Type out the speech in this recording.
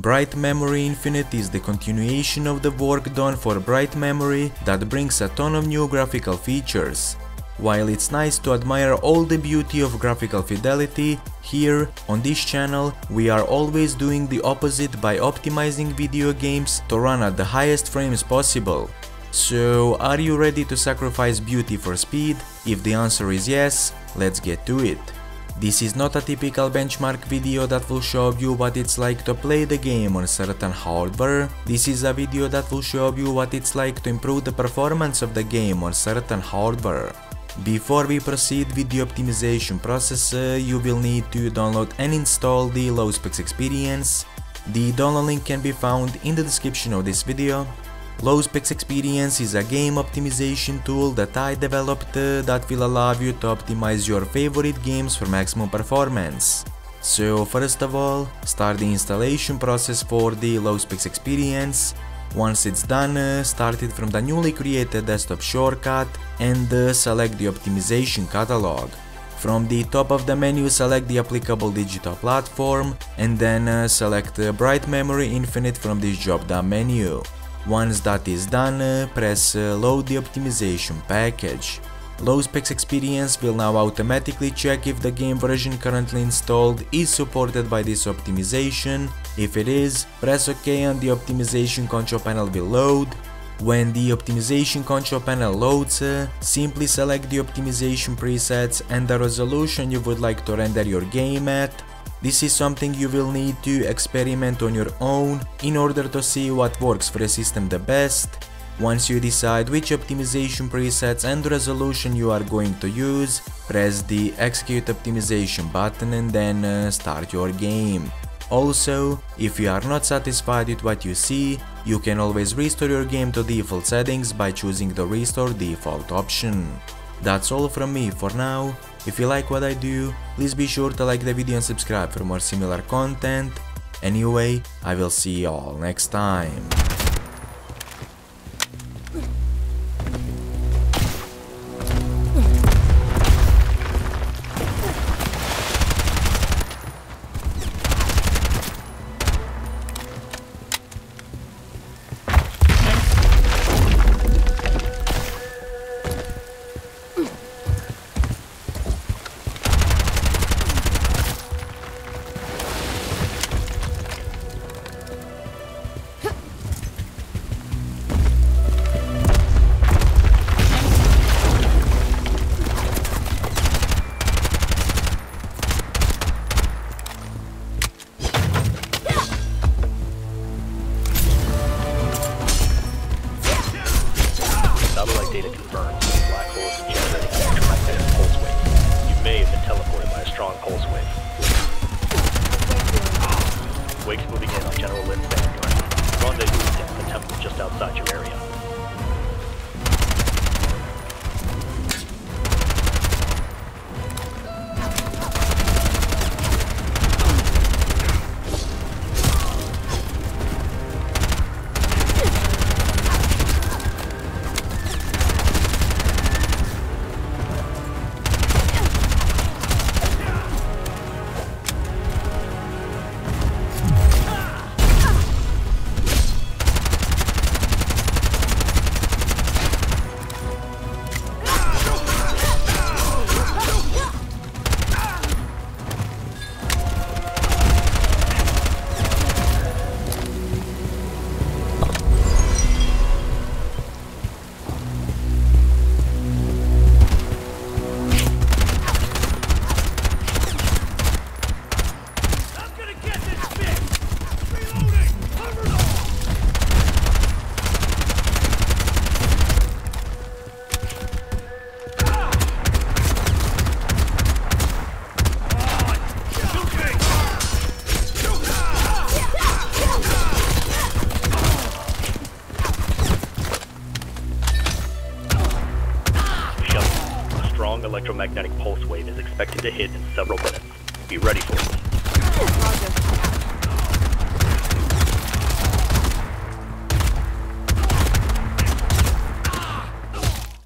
Bright Memory Infinite is the continuation of the work done for Bright Memory that brings a ton of new graphical features. While it's nice to admire all the beauty of graphical fidelity, here, on this channel, we are always doing the opposite by optimizing video games to run at the highest frames possible. So, are you ready to sacrifice beauty for speed? If the answer is yes, let's get to it. This is not a typical benchmark video that will show you what it's like to play the game on certain hardware. This is a video that will show you what it's like to improve the performance of the game on certain hardware. Before we proceed with the optimization process, you will need to download and install the Low Specs Experience. The download link can be found in the description of this video. Low Specs Experience is a game optimization tool that I developed that will allow you to optimize your favorite games for maximum performance. So first of all, start the installation process for the Low Specs Experience. Once it's done, start it from the newly created desktop shortcut and select the optimization catalog. From the top of the menu, select the applicable digital platform and then select Bright Memory Infinite from this drop-down menu. Once that is done, press Load the optimization package. Low Specs Experience will now automatically check if the game version currently installed is supported by this optimization. If it is, press OK and the optimization control panel will load. When the optimization control panel loads, simply select the optimization presets and the resolution you would like to render your game at. This is something you will need to experiment on your own in order to see what works for the system the best. Once you decide which optimization presets and resolution you are going to use, press the Execute Optimization button and then start your game. Also, if you are not satisfied with what you see, you can always restore your game to default settings by choosing the Restore Default option. That's all from me for now. If you like what I do, please be sure to like the video and subscribe for more similar content. Anyway, I will see you all next time. Wake's moving in on General Lynn's vanguard. Rendezvous at the temple just outside your area. Electromagnetic pulse wave is expected to hit in several minutes. Be ready for it.